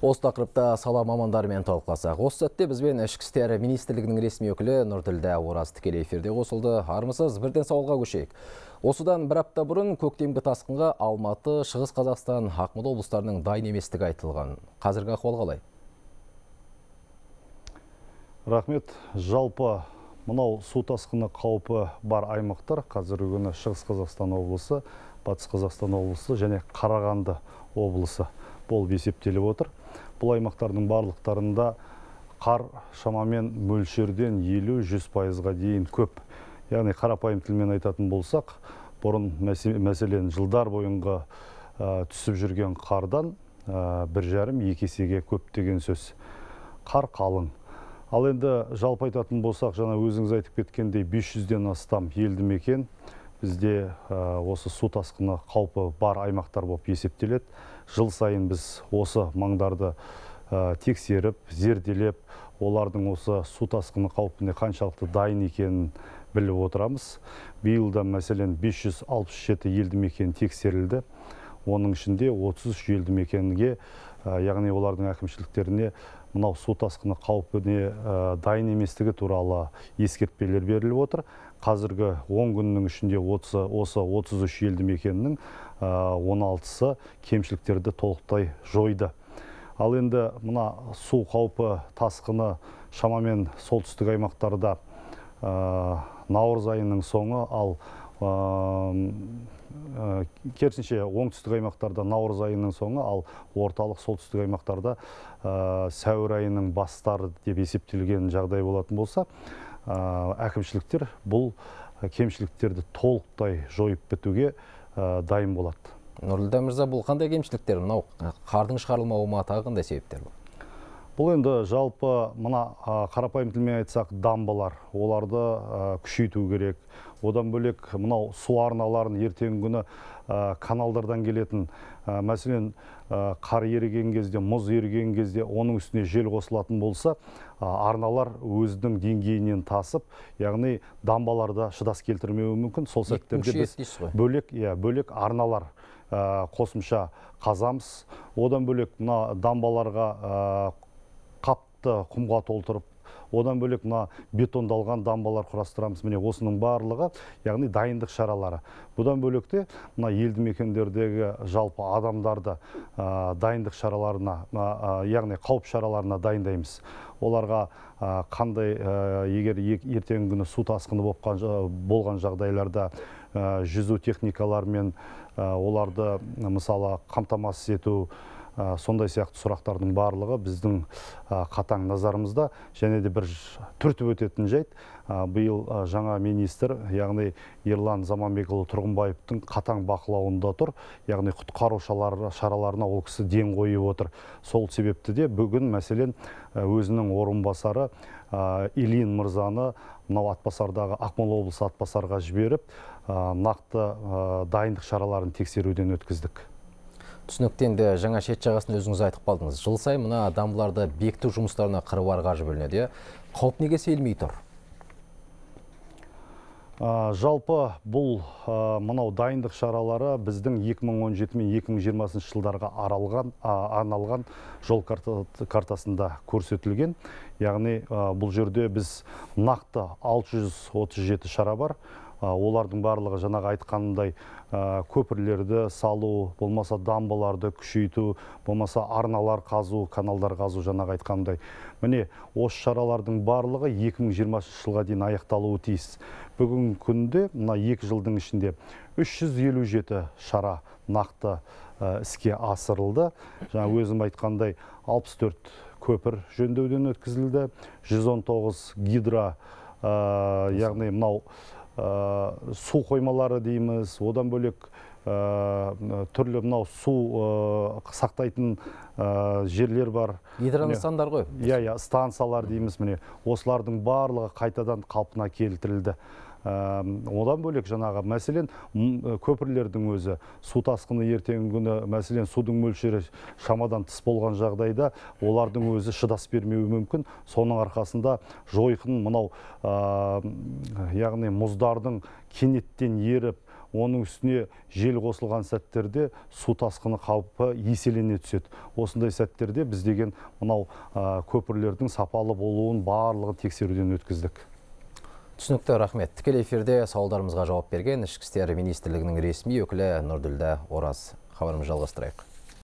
Осы тақырыпта сала мамандарымен талқыласақ. Осы сәтте бізбен Ішкі істер министрлігінің ресми өкілі Нұрділдә Ораз тікелей эфирде қосылды. Армысыз, бірден сауалға көшейік. Осыдан бір апта бұрын көктемгі тасқынға Алматы, Шығыс Қазақстан, Ақмола облыстарының дайын еместігі айтылған. Қазіргі ахуал қалай? Рахмет. Жалпы мынау су тасқыны қаупі бар аймақтар қазіргі күні Шығыс Қазақстан облысы, Батыс Қазақстан облысы және Қарағанды облысы болып есептеліп отыр. Бұл аймақтардың барлықтарында қар шамамен мөлшерден 50-100%-ға дейін көп. Яғни қарапайым тілмен айтатын болсақ, бұрын мәселен жылдар бойынғы түсіп жүрген қардан 1,5-2 есеге көп деген сөз. Қар қалың. Ал енді жалпы айтатын болсақ, жаңа өзіңіз айтып кеткендей 500-ден астам елді мекен бізде осы су тасқыны қаупі бар аймақтар болып есептеледі. Жыл сайын біз осы маңдарды тексеріп, зерделеп, олардың осы су тасқыны қаупіне қаншалықты дайын екенін біліп отырамыз. Биылда мәселен 567 елді мекен тексерілді. Оның ішінде 33 елді мекенге, яғни олардың әкімшіліктеріне мынау су тасқыны қаупіне дайын еместігі туралы ескертпелер беріліп отыр. Қазіргі 10 күннің ішінде осы 33 елді мекеннің 16-сы кемшіліктерді толықтай жойды. Ал енді мына су қаупі тасқыны шамамен солтүстік аймақтарда наурыз айының соңы, ал керісінше оңтүстік аймақтарда наурыз айының соңы, ал орталық солтүстік аймақтарда сәуір айының бастары деп есептелген жағдай болатын болса, әкімшіліктер бұл кемшіліктерді толықтай жойып бітуге дайын болады. Нұрділдә мырза, бұл қандай кемшіліктер? Мынау қардың шығарылмауы ма, тағы қандай себептер бұл? Бұл енді жалпы мына қарапайым тілмен айтсақ, дамбалар, оларды күшейту керек. Одан бөлек мынау су арналарын ертеңгі күні каналдардан келетін, мәселен қар еріген кезде, мұз еріген кезде оның үстіне жел қосылатын болса, арналар өзінің деңгейінен тасып, яғни дамбаларда шыдас келтірмеуі мүмкін. Сол сәттерде біз бөлек арналар қосымша қазамыз. Одан бөлек мына дамбаларға қапты құмға толтырып, одан бөлек мына бетондалған дамбалар құрастырамыз. Міне осының барлығы, яғни дайындық шаралары. Бұдан бөлек те мына елді мекендердегі жалпы адамдарды дайындық шараларына, яғни қауіп шараларына дайындаймыз. Оларға қандай, егер ертеңгі күні су тасқыны болған жағдайларда жүзу техникалармен оларды мысалы қамтамасыз ету, сондай сияқты сұрақтардың барлығы біздің қатаң назарымызда. Және де бір түртіп өтетін жайт, биыл жаңа министр, яғни Ерлан Заманбекұлы Тұрғынбаевтың қатаң бақылауында тұр, яғни құтқару шараларына ол кісі ден қойып отыр. Сол себепті де бүгін мәселен өзінің орынбасары Илин мырзаны мынау Атбасардағы, Ақмола облысы Атбасарға жіберіп, нақты дайындық шараларын тексеруден өткіздік. Түсініктенді, жаңа шет жағасын өзіңіз айтып қалдыңыз. Жыл сайын мына дамбаларды бекіту жұмыстарына қыруар қаржы бөлінеді. Қауіп неге сейілмей тұр? Жалпы бұл мынау дайындық шаралары біздің 2017-2020 жылдарға арналған жол картасында көрсетілген. Яғни бұл жерде біз нақты 637 шара бар. Олардың барлығы жаңағы айтқанындай көпірлерді салу, болмаса дамбаларды күшейту, болмаса арналар қазу, каналдар қазу, жаңағы айтқандай. Міне, осы шаралардың барлығы 2020 жылға дейін аяқталуы тиіс. Бүгін күнде, мына 2 жылдың ішінде 357 шара нақты іске асырылды. Жаңа өзім айтқандай 64 көпір жөндеуден өткізілді, 119 гидра, яғни мынау су қоймалары дейміз, одан бөлек түрлі мынау су сақтайтын жерлер бар. Гидростанциялар ғой. Иә, станциялар дейміз. Міне, осылардың барлығы қайтадан қалпына келтірілді. Одан бөлек жаңағы мәселен көпірлердің өзі су тасқыны ертеңгі күні мәселен судың мөлшері шамадан тыс болған жағдайда олардың өзі шыдас бермеуі мүмкін. Соның арқасында жойқын мынау яғни мұздардың кенеттен еріп оның үстіне жел қосылған сәттерде су тасқыны қаупі еселене түседі. Осындай сәттерде біз деген мынау көпірлердің сапалы болуын барлығын тексеруден өткіздік. Түсінікті, рахмет. Тікелей эфирде сауалдарымызға жауап берген Ішкі істер министрлігінің ресми өкілі Нұрділдә Ораз. Хабарымызды жалғастырайық.